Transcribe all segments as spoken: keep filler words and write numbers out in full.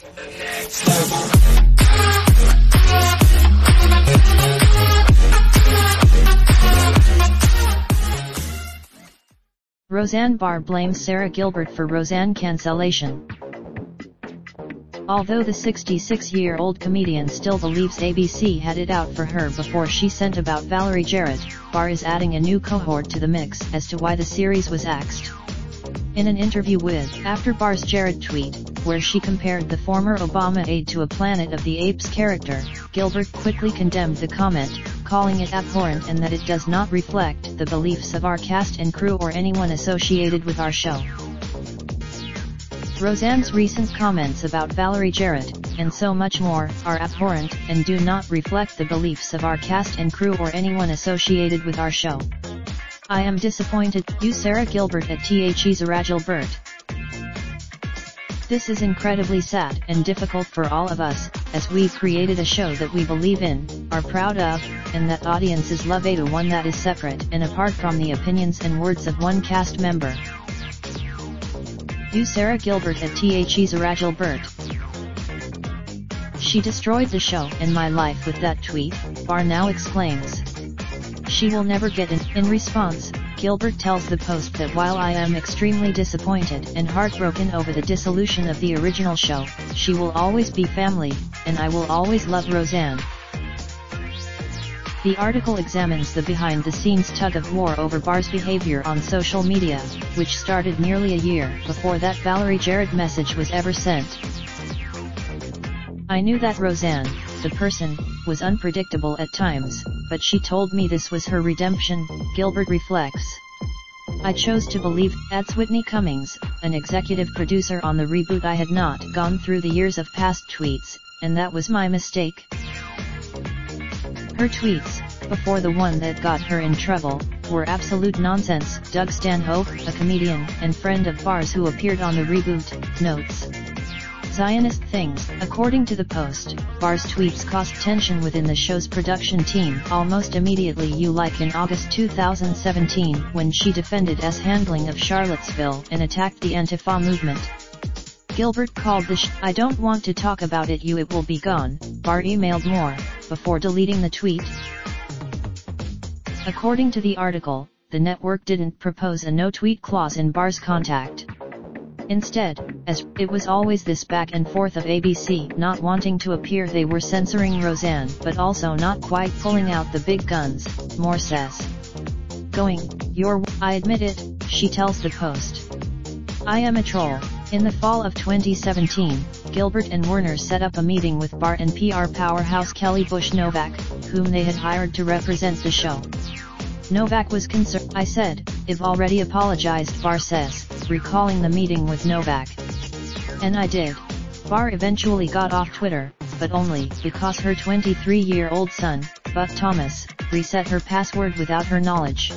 The next level. Roseanne Barr blames Sara Gilbert for Roseanne cancellation. Although the sixty-six-year-old comedian still believes A B C had it out for her before she sent about Valerie Jarrett, Barr is adding a new cohort to the mix as to why the series was axed. In an interview with After Barr's Jarrett tweet, where she compared the former Obama aide to a Planet of the Apes character, Gilbert quickly condemned the comment, calling it abhorrent and that it does not reflect the beliefs of our cast and crew or anyone associated with our show. Roseanne's recent comments about Valerie Jarrett, and so much more, are abhorrent and do not reflect the beliefs of our cast and crew or anyone associated with our show. I am disappointed, you Sara Gilbert at the Sara Gilbert. This is incredibly sad and difficult for all of us, as we created a show that we believe in, are proud of, and that audiences love, a one that is separate and apart from the opinions and words of one cast member. You Sara Gilbert at the Sara Gilbert. She destroyed the show and my life with that tweet, Barr now exclaims. She will never get an. In response, Gilbert tells the Post that while I am extremely disappointed and heartbroken over the dissolution of the original show, she will always be family, and I will always love Roseanne. The article examines the behind-the-scenes tug-of-war over Barr's behavior on social media, which started nearly a year before that Valerie Jarrett message was ever sent. I knew that Roseanne, the person, was unpredictable at times, but she told me this was her redemption, Gilbert reflects. I chose to believe, that's Whitney Cummings, an executive producer on the reboot. I had not gone through the years of past tweets, and that was my mistake. Her tweets, before the one that got her in trouble, were absolute nonsense, Doug Stanhope, a comedian and friend of Barr's who appeared on the reboot, notes. Zionist things. According to the Post, Barr's tweets caused tension within the show's production team almost immediately, you like in August two thousand seventeen when she defended S handling of Charlottesville and attacked the Antifa movement. Gilbert called the sh I don't want to talk about it, you it will be gone, Barr emailed more, before deleting the tweet. According to the article, the network didn't propose a no-tweet clause in Barr's contract. Instead, as it was always this back and forth of A B C not wanting to appear, they were censoring Roseanne but also not quite pulling out the big guns, Moore says. Going, you're I admit it, she tells the Post. I am a troll. In the fall of twenty seventeen, Gilbert and Werner set up a meeting with Barr and P R powerhouse Kelly Bush Novak, whom they had hired to represent the show. Novak was concerned. I said, I've already apologized, Barr says, recalling the meeting with Novak. And I did. Barr eventually got off Twitter, but only because her twenty-three-year-old son, Buck Thomas, reset her password without her knowledge.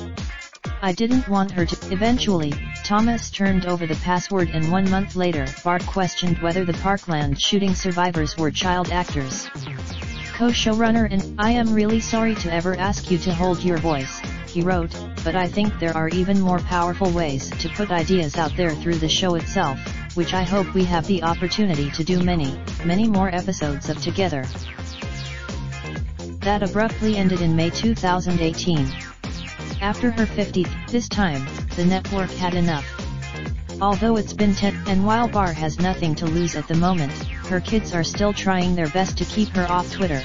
I didn't want her to. Eventually, Thomas turned over the password, and one month later, Barr questioned whether the Parkland shooting survivors were child actors. Co-showrunner and I am really sorry to ever ask you to hold your voice, he wrote, but I think there are even more powerful ways to put ideas out there through the show itself, which I hope we have the opportunity to do many, many more episodes of together. That abruptly ended in May two thousand eighteen. After her fiftieth, this time, the network had enough. Although it's been ten, and while Barr has nothing to lose at the moment, her kids are still trying their best to keep her off Twitter.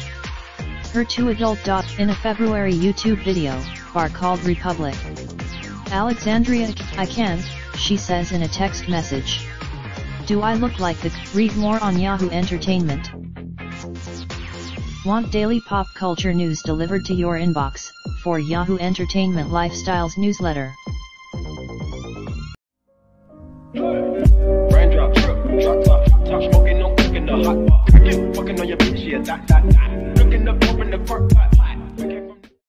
Her two adult daughters. In a February YouTube video, Barr called Republic Alexandria, I can't, she says in a text message. Do I look like the c read more on Yahoo Entertainment? Want daily pop culture news delivered to your inbox, for Yahoo Entertainment Lifestyles newsletter. Raindrop, drip, drop top, top smoking, no cooking the hot pot. Fucking on your bitch, yeah, dot, dot, dot. Looking up, open the park pot, pot.